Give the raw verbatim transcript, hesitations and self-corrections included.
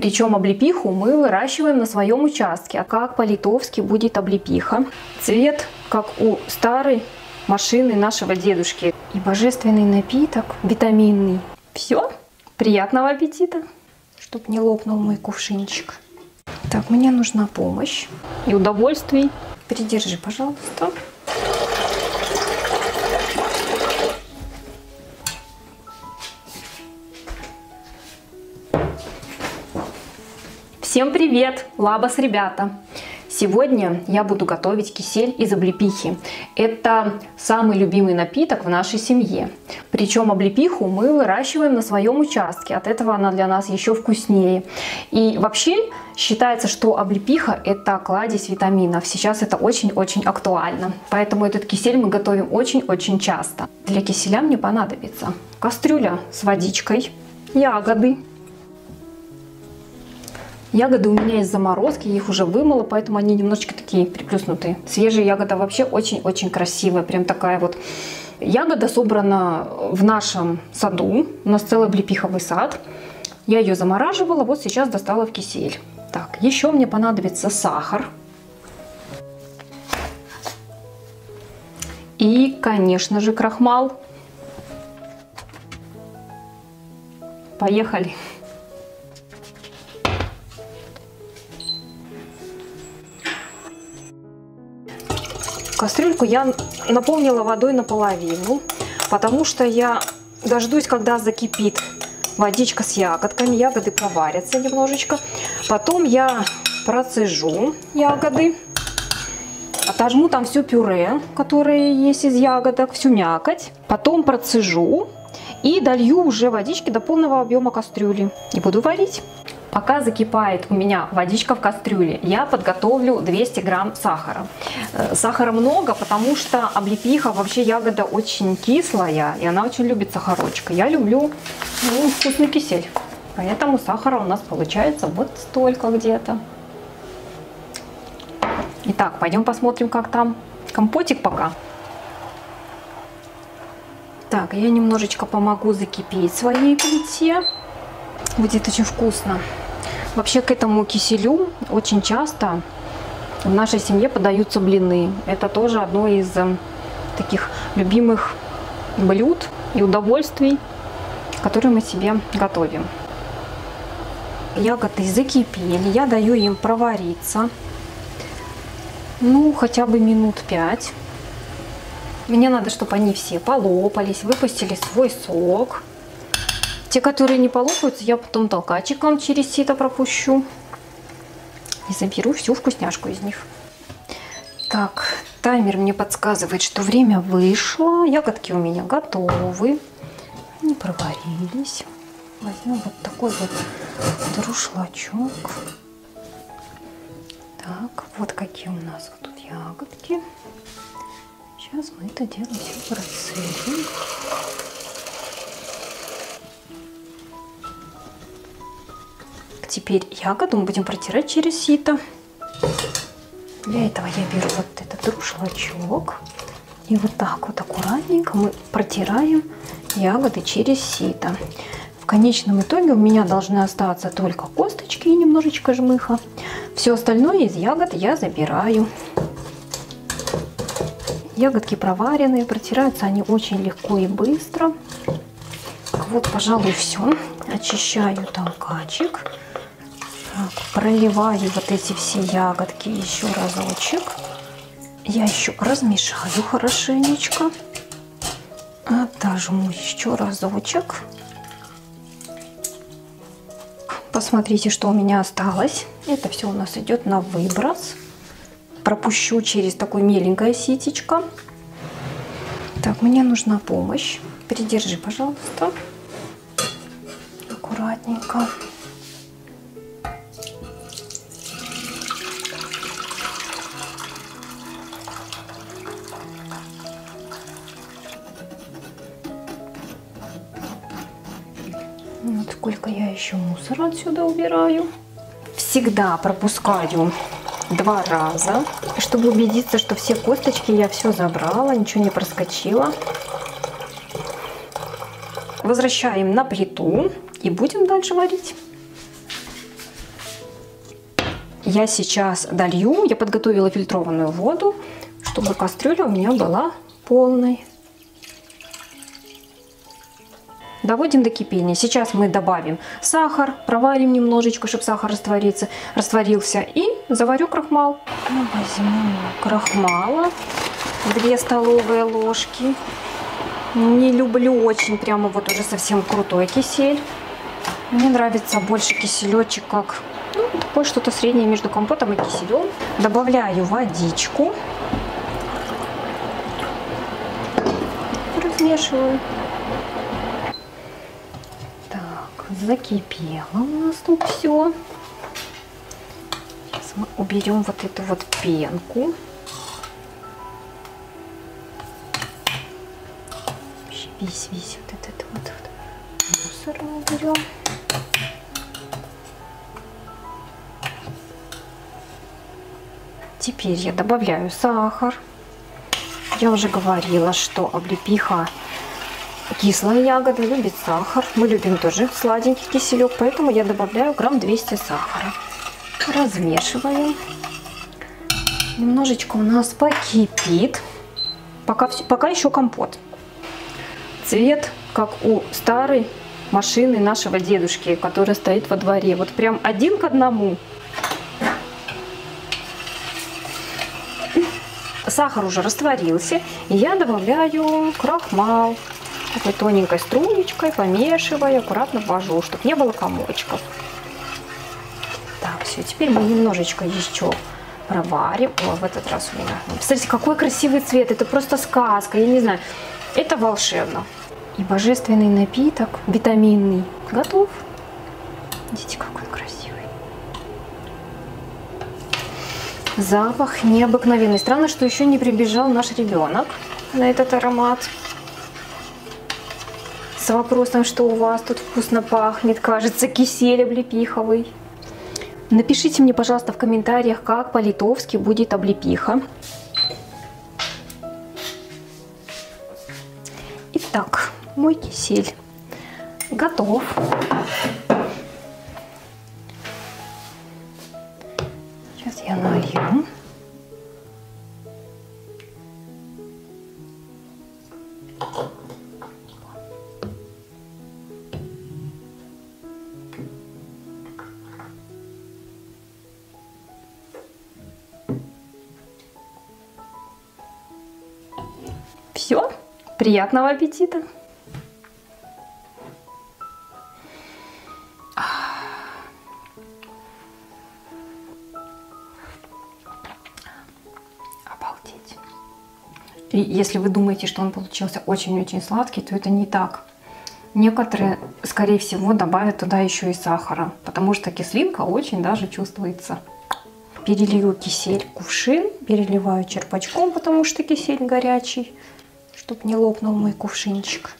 Причем облепиху мы выращиваем на своем участке. А как по-литовски будет облепиха? Цвет, как у старой машины нашего дедушки. И божественный напиток, витаминный. Все, приятного аппетита! Чтоб не лопнул мой кувшинчик. Так, мне нужна помощь и удовольствий. Придержи, пожалуйста. Всем привет! Лабас, ребята! Сегодня я буду готовить кисель из облепихи. Это самый любимый напиток в нашей семье. Причем облепиху мы выращиваем на своем участке. От этого она для нас еще вкуснее. И вообще считается, что облепиха – это кладезь витаминов. Сейчас это очень-очень актуально. Поэтому этот кисель мы готовим очень-очень часто. Для киселя мне понадобится кастрюля с водичкой, ягоды. Ягоды у меня из заморозки, я их уже вымыла, поэтому они немножечко такие приплюснутые. Свежая ягода вообще очень-очень красивая, прям такая вот. Ягода собрана в нашем саду, у нас целый облепиховый сад. Я ее замораживала, вот сейчас достала в кисель. Так, еще мне понадобится сахар. И, конечно же, крахмал. Поехали! Кастрюльку я наполнила водой наполовину, потому что я дождусь, когда закипит водичка с ягодками. Ягоды проварятся немножечко. Потом я процежу ягоды, отожму там все пюре, которое есть из ягодок, всю мякоть. Потом процежу и долью уже водички до полного объема кастрюли и буду варить. Пока закипает у меня водичка в кастрюле, я подготовлю двести грамм сахара. Сахара много, потому что облепиха вообще ягода очень кислая, и она очень любит сахарочка. Я люблю, ну, вкусный кисель, поэтому сахара у нас получается вот столько где-то. Итак, пойдем посмотрим, как там компотик пока. Так, я немножечко помогу закипеть своей плите. Будет очень вкусно. Вообще к этому киселю очень часто в нашей семье подаются блины. Это тоже одно из таких любимых блюд и удовольствий, которые мы себе готовим. Ягоды закипели, я даю им провариться, ну, хотя бы минут пять. Мне надо, чтобы они все полопались, выпустили свой сок. Те, которые не полопаются, я потом толкачиком через сито пропущу и заберу всю вкусняшку из них. Так, таймер мне подсказывает, что время вышло. Ягодки у меня готовы. Они проварились. Возьмем вот такой вот друшлачок. Так, вот какие у нас вот тут ягодки. Сейчас мы это дело все процежим. Теперь ягоду мы будем протирать через сито. Для этого я беру вот этот друшлачок. И вот так вот аккуратненько мы протираем ягоды через сито. В конечном итоге у меня должны остаться только косточки и немножечко жмыха. Все остальное из ягод я забираю. Ягодки проваренные, протираются они очень легко и быстро. Вот, пожалуй, все. Очищаю толкачик. Так, проливаю вот эти все ягодки еще разочек. Я еще размешаю хорошенечко. Отожму еще разочек. Посмотрите, что у меня осталось. Это все у нас идет на выброс. Пропущу через такое меленькое ситечко. Так, мне нужна помощь. Придержи, пожалуйста. Аккуратненько. Вот сколько я еще мусора отсюда убираю. Всегда пропускаю два раза, чтобы убедиться, что все косточки я все забрала, ничего не проскочила. Возвращаем на плиту и будем дальше варить. Я сейчас долью, я подготовила фильтрованную воду, чтобы кастрюля у меня была полной. Доводим до кипения. Сейчас мы добавим сахар, проварим немножечко, чтобы сахар растворился, растворился. И заварю крахмал. Возьму крахмала две столовые ложки. Не люблю очень прямо вот уже совсем крутой кисель. Мне нравится больше киселечек, как ну, такое что-то среднее между компотом и киселем. Добавляю водичку. Размешиваю. Закипело у нас тут все. Сейчас мы уберем вот эту вот пенку. Весь, весь вот этот вот мусор мы уберем. Теперь я добавляю сахар. Я уже говорила, что облепиха кислая ягода, любит сахар. Мы любим тоже сладенький киселек, поэтому я добавляю грамм двести сахара. Размешиваем. Немножечко у нас покипит. Пока, пока еще компот. Цвет, как у старой машины нашего дедушки, которая стоит во дворе. Вот прям один к одному. Сахар уже растворился. И я добавляю крахмал. Такой тоненькой струночкой, помешивая, аккуратно ввожу, чтобы не было комочков. Так, все, теперь мы немножечко еще проварим. О, в этот раз у меня... Посмотрите, какой красивый цвет, это просто сказка, я не знаю. Это волшебно. И божественный напиток, витаминный, готов. Видите, какой красивый. Запах необыкновенный. Странно, что еще не прибежал наш ребенок на этот аромат. С вопросом, что у вас тут вкусно пахнет, кажется, кисель облепиховый. Напишите мне, пожалуйста, в комментариях, как по-литовски будет облепиха. Итак, мой кисель готов. Сейчас я налью. Все, приятного аппетита! Обалдеть! И если вы думаете, что он получился очень-очень сладкий, то это не так. Некоторые, скорее всего, добавят туда еще и сахара, потому что кислинка очень даже чувствуется. Перелью кисель в кувшин, переливаю черпачком, потому что кисель горячий. Чтобы не лопнул мой кувшинчик.